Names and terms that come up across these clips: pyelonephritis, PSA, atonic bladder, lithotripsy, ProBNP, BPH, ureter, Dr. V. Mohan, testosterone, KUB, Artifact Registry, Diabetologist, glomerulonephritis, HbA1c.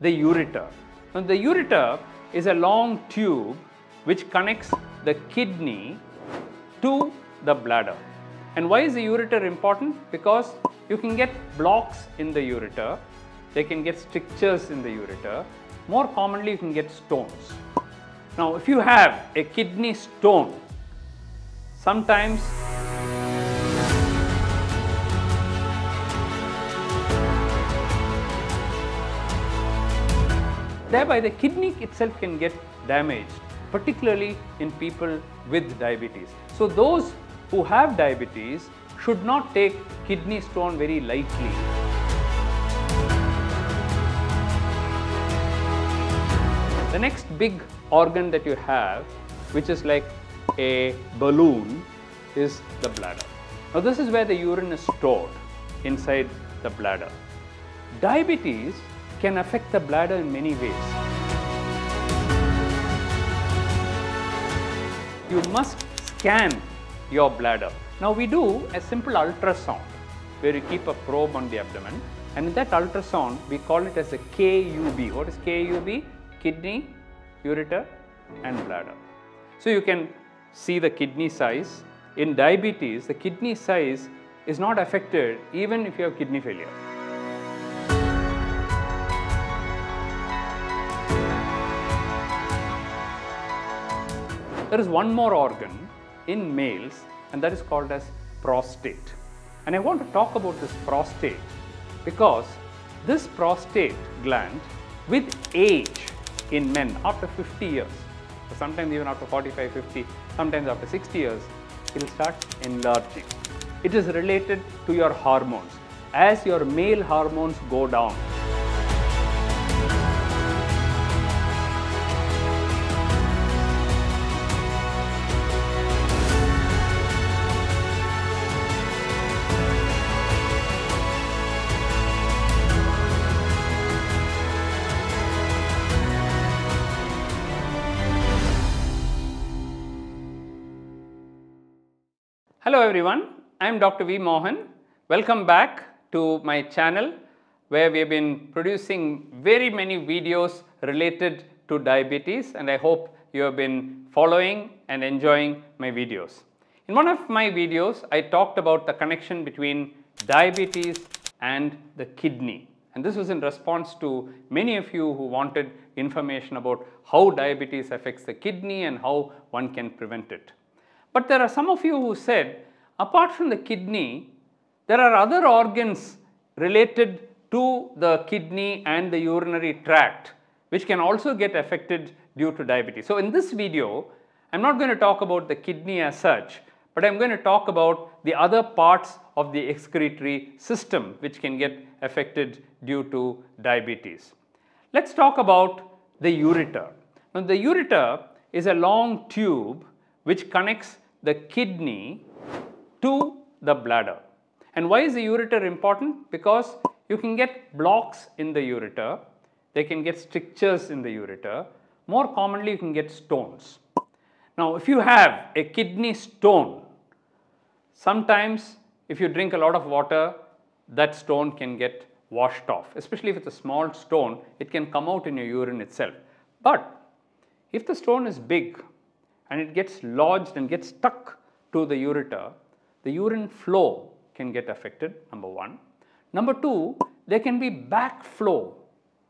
the ureter. Now, the ureter is a long tube which connects the kidney to the bladder. And why is the ureter important? Because you can get blocks in the ureter, they can get strictures in the ureter, more commonly you can get stones. Now, if you have a kidney stone, sometimes thereby the kidney itself can get damaged, particularly in people with diabetes. So those who have diabetes should not take kidney stone very lightly. The next big organ that you have, which is like a balloon, is the bladder. Now this is where the urine is stored, inside the bladder. Diabetes can affect the bladder in many ways. You must scan your bladder. Now we do a simple ultrasound where you keep a probe on the abdomen, and in that ultrasound we call it as a KUB. What is KUB? Kidney, ureter and bladder. So you can see the kidney size. In diabetes, the kidney size is not affected even if you have kidney failure. There is one more organ in males, and that is called as prostate. And I want to talk about this prostate because this prostate gland, with age in men after 50 years, sometimes even after 45, 50, sometimes after 60 years, it will start enlarging. It is related to your hormones. As your male hormones go down, hello everyone, I am Dr. V. Mohan. Welcome back to my channel where we have been producing very many videos related to diabetes, and I hope you have been following and enjoying my videos. In one of my videos, I talked about the connection between diabetes and the kidney, and this was in response to many of you who wanted information about how diabetes affects the kidney and how one can prevent it. But there are some of you who said, apart from the kidney, there are other organs related to the kidney and the urinary tract which can also get affected due to diabetes. So in this video, I'm not going to talk about the kidney as such, but I'm going to talk about the other parts of the excretory system which can get affected due to diabetes. Let's talk about the ureter. Now the ureter is a long tube which connects the kidney to the bladder. And why is the ureter important? Because you can get blocks in the ureter, they can get strictures in the ureter, more commonly you can get stones. Now if you have a kidney stone, sometimes if you drink a lot of water, that stone can get washed off. Especially if it's a small stone, it can come out in your urine itself. But if the stone is big and it gets lodged and gets stuck to the ureter, the urine flow can get affected, number one. Number two, there can be backflow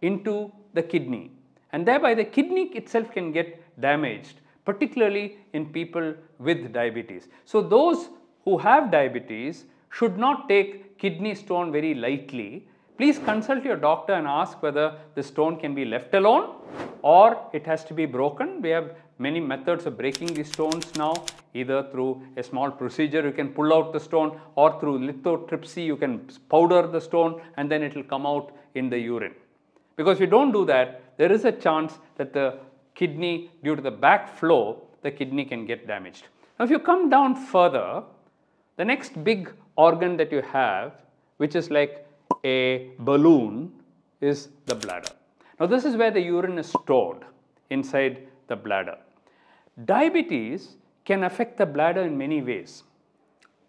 into the kidney, and thereby the kidney itself can get damaged, particularly in people with diabetes. So those who have diabetes should not take kidney stone very lightly. Please consult your doctor and ask whether the stone can be left alone or it has to be broken. We have many methods of breaking these stones now, either through a small procedure you can pull out the stone, or through lithotripsy you can powder the stone and then it will come out in the urine. Because if you don't do that, there is a chance that the kidney, due to the backflow, the kidney can get damaged. Now if you come down further, the next big organ that you have, which is like a balloon, is the bladder. Now this is where the urine is stored, inside the bladder. Diabetes can affect the bladder in many ways.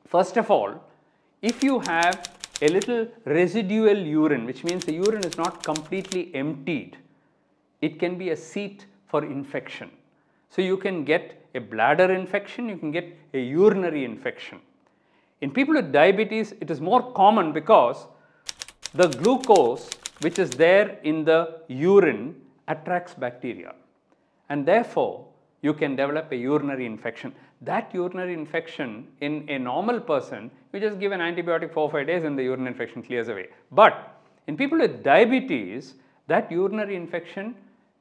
First of all, if you have a little residual urine, which means the urine is not completely emptied. It can be a seat for infection. So you can get a bladder infection, you can get a urinary infection. In people with diabetes, it is more common because the glucose which is there in the urine attracts bacteria, and therefore you can develop a urinary infection. That urinary infection in a normal person, you just give an antibiotic 4 or 5 days and the urinary infection clears away. But in people with diabetes, that urinary infection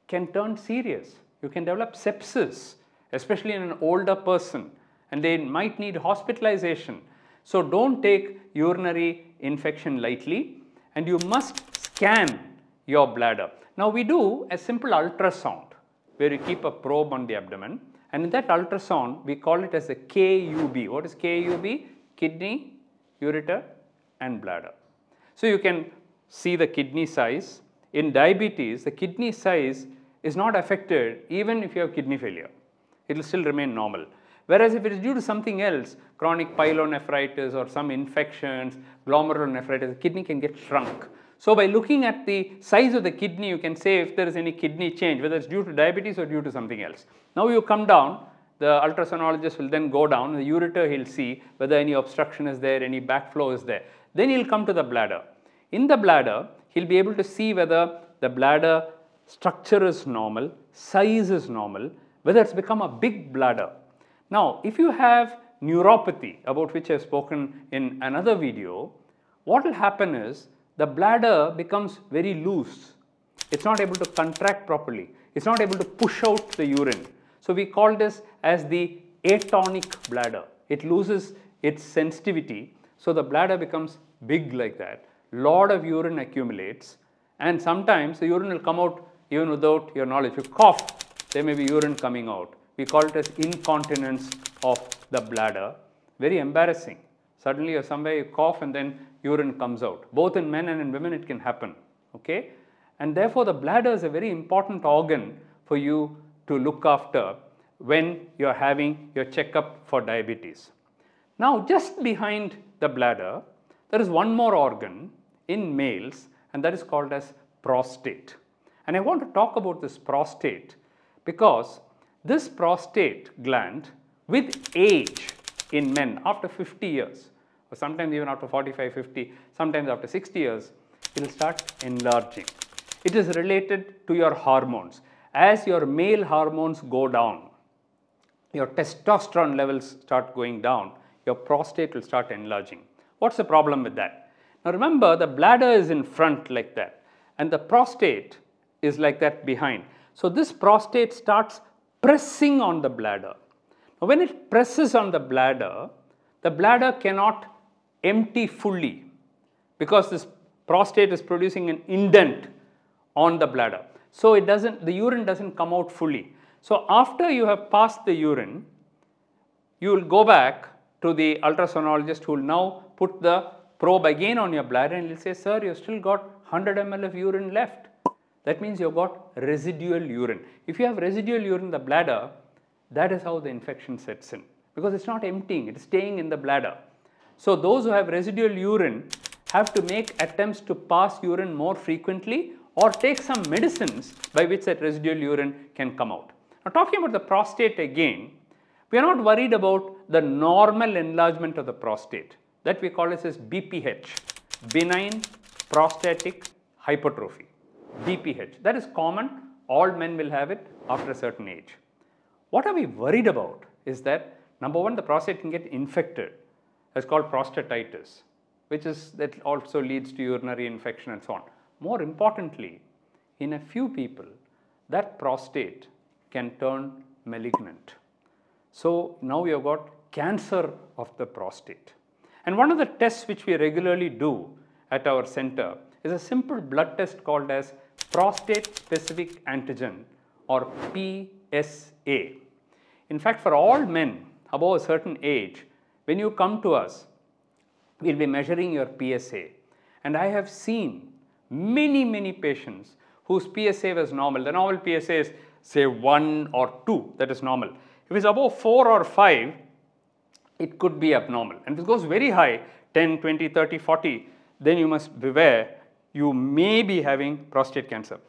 can turn serious. You can develop sepsis, especially in an older person, and they might need hospitalization. So don't take urinary infection lightly, and you must scan your bladder. Now we do a simple ultrasound where you keep a probe on the abdomen, and in that ultrasound we call it as a KUB. What is KUB? Kidney, ureter and bladder. So you can see the kidney size. In diabetes, the kidney size is not affected even if you have kidney failure. It will still remain normal. Whereas if it is due to something else, chronic pyelonephritis or some infections, glomerulonephritis, the kidney can get shrunk. So by looking at the size of the kidney, you can say if there is any kidney change, whether it's due to diabetes or due to something else. Now you come down, the ultrasonologist will then go down, the ureter he'll see whether any obstruction is there, any backflow is there. Then he'll come to the bladder. In the bladder, he'll be able to see whether the bladder structure is normal, size is normal, whether it's become a big bladder. Now, if you have neuropathy, about which I have spoken in another video, what will happen is the bladder becomes very loose. It's not able to contract properly. It's not able to push out the urine. So we call this as the atonic bladder. It loses its sensitivity. So the bladder becomes big like that. Lot of urine accumulates, and sometimes the urine will come out even without your knowledge. If you cough, there may be urine coming out. We call it as incontinence of the bladder. Very embarrassing. Suddenly or somewhere you cough and then urine comes out. Both in men and in women it can happen. Okay? And therefore the bladder is a very important organ for you to look after when you are having your checkup for diabetes. Now just behind the bladder, there is one more organ in males, and that is called as prostate. And I want to talk about this prostate because this prostate gland, with age in men after 50 years or sometimes even after 45, 50, sometimes after 60 years, it will start enlarging. It is related to your hormones. As your male hormones go down, your testosterone levels start going down, your prostate will start enlarging. What's the problem with that? Now remember, the bladder is in front like that and the prostate is like that behind. So this prostate starts pressing on the bladder. Now, when it presses on the bladder cannot empty fully because this prostate is producing an indent on the bladder. So it doesn't, the urine doesn't come out fully. So after you have passed the urine, you will go back to the ultrasonologist who will now put the probe again on your bladder and he'll say, sir, you've still got 100 ml of urine left. That means you've got residual urine. If you have residual urine in the bladder, that is how the infection sets in, because it's not emptying, it's staying in the bladder. So those who have residual urine have to make attempts to pass urine more frequently or take some medicines by which that residual urine can come out. Now talking about the prostate again, we are not worried about the normal enlargement of the prostate. That we call as BPH, benign prostatic hypertrophy. BPH. That is common, all men will have it after a certain age. What are we worried about is that, number one, the prostate can get infected. That's called prostatitis, which is, that also leads to urinary infection and so on. More importantly, in a few people, that prostate can turn malignant. So now we have got cancer of the prostate. And one of the tests which we regularly do at our center is a simple blood test called as prostate specific antigen, or PSA. In fact, for all men above a certain age, when you come to us, we'll be measuring your PSA. And I have seen many, many patients whose PSA was normal. The normal PSA is say 1 or 2, that is normal. If it's above 4 or 5, it could be abnormal. And if it goes very high, 10, 20, 30, 40, then you must beware, you may be having prostate cancer.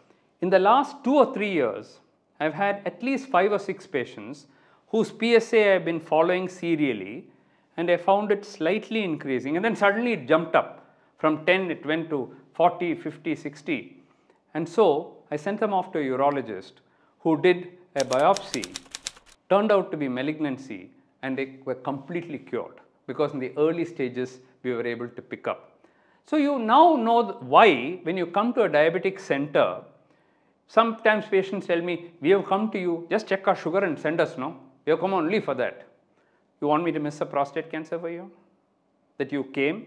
In the last 2 or 3 years, I've had at least 5 or 6 patients whose PSA I've been following serially, and I found it slightly increasing, and then suddenly it jumped up. From 10 it went to 40, 50, 60. And so I sent them off to a urologist who did a biopsy, turned out to be malignancy, and they were completely cured because in the early stages we were able to pick up. So you now know why when you come to a diabetic center, sometimes patients tell me, we have come to you, just check our sugar and send us, no? We have come only for that. You want me to miss a prostate cancer for you? That you came,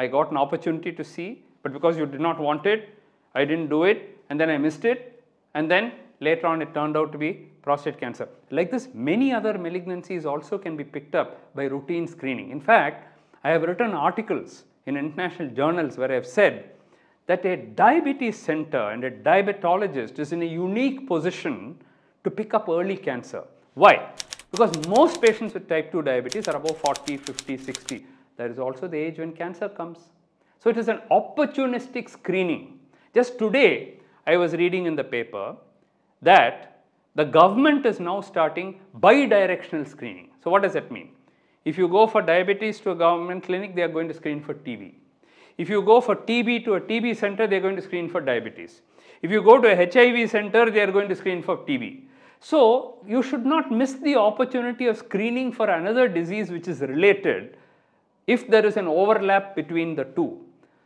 I got an opportunity to see, but because you did not want it, I didn't do it, and then I missed it, and then later on it turned out to be prostate cancer. Like this, many other malignancies also can be picked up by routine screening. In fact, I have written articles in international journals where I have said that a diabetes center and a diabetologist is in a unique position to pick up early cancer. Why? Because most patients with type 2 diabetes are above 40, 50, 60. That is also the age when cancer comes. So it is an opportunistic screening. Just today, I was reading in the paper that the government is now starting bidirectional screening. So what does that mean? If you go for diabetes to a government clinic, they are going to screen for TB. If you go for TB to a TB center, they are going to screen for diabetes. If you go to a HIV center, they are going to screen for TB. So you should not miss the opportunity of screening for another disease which is related if there is an overlap between the two.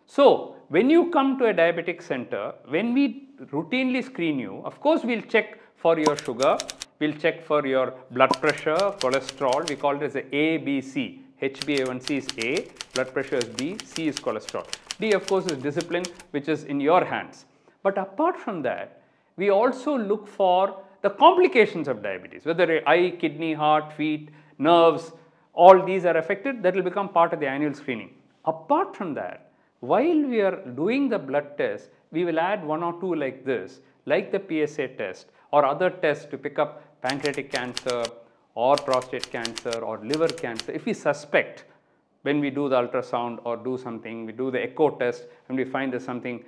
So when you come to a diabetic center, when we routinely screen you, of course we'll check for your sugar, we'll check for your blood pressure, cholesterol. We call it as A, B, C. HbA1c is A, blood pressure is B, C is cholesterol. D, of course, is discipline, which is in your hands. But apart from that, we also look for the complications of diabetes, whether eye, kidney, heart, feet, nerves, all these are affected. That will become part of the annual screening. Apart from that, while we are doing the blood test, we will add 1 or 2 like this, like the PSA test or other tests to pick up pancreatic cancer, or prostate cancer or liver cancer. If we suspect, when we do the ultrasound or do something, we do the echo test and we find there's something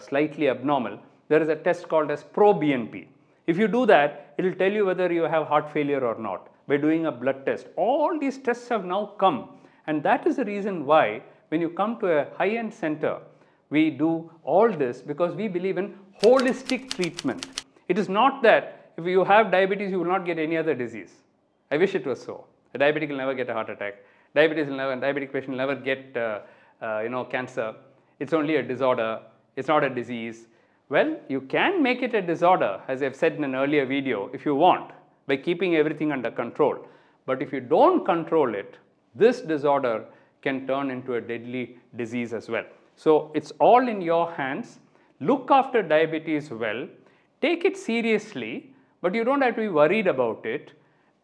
slightly abnormal, there is a test called as ProBNP. If you do that, it will tell you whether you have heart failure or not by doing a blood test. All these tests have now come, and that is the reason why when you come to a high-end center, we do all this because we believe in holistic treatment. It is not that if you have diabetes, you will not get any other disease. I wish it was so. A diabetic will never get a heart attack. Diabetic patient will never get, cancer. It's only a disorder. It's not a disease. Well, you can make it a disorder, as I've said in an earlier video, if you want, by keeping everything under control. But if you don't control it, this disorder can turn into a deadly disease as well. So it's all in your hands. Look after diabetes well. Take it seriously, but you don't have to be worried about it.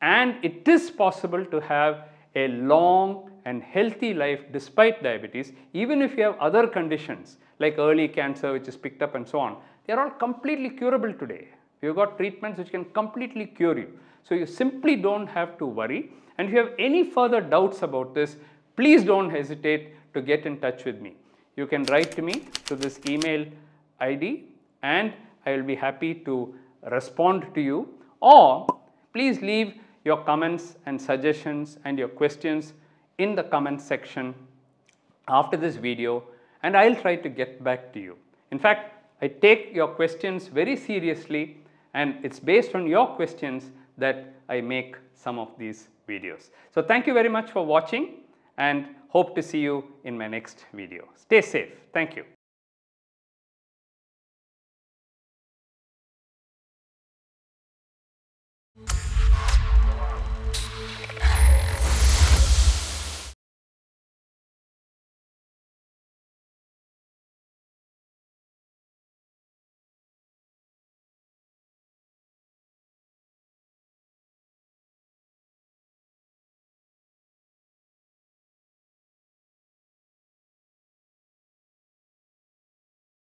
And it is possible to have a long and healthy life despite diabetes, even if you have other conditions like early cancer, which is picked up and so on. They are all completely curable today. You've got treatments which can completely cure you. So you simply don't have to worry. And if you have any further doubts about this, please don't hesitate to get in touch with me. You can write to me to this email ID and I will be happy to respond to you, or please leave your comments and suggestions and your questions in the comment section after this video, and I'll try to get back to you. In fact, I take your questions very seriously, and it's based on your questions that I make some of these videos. So thank you very much for watching, and hope to see you in my next video. Stay safe. Thank you.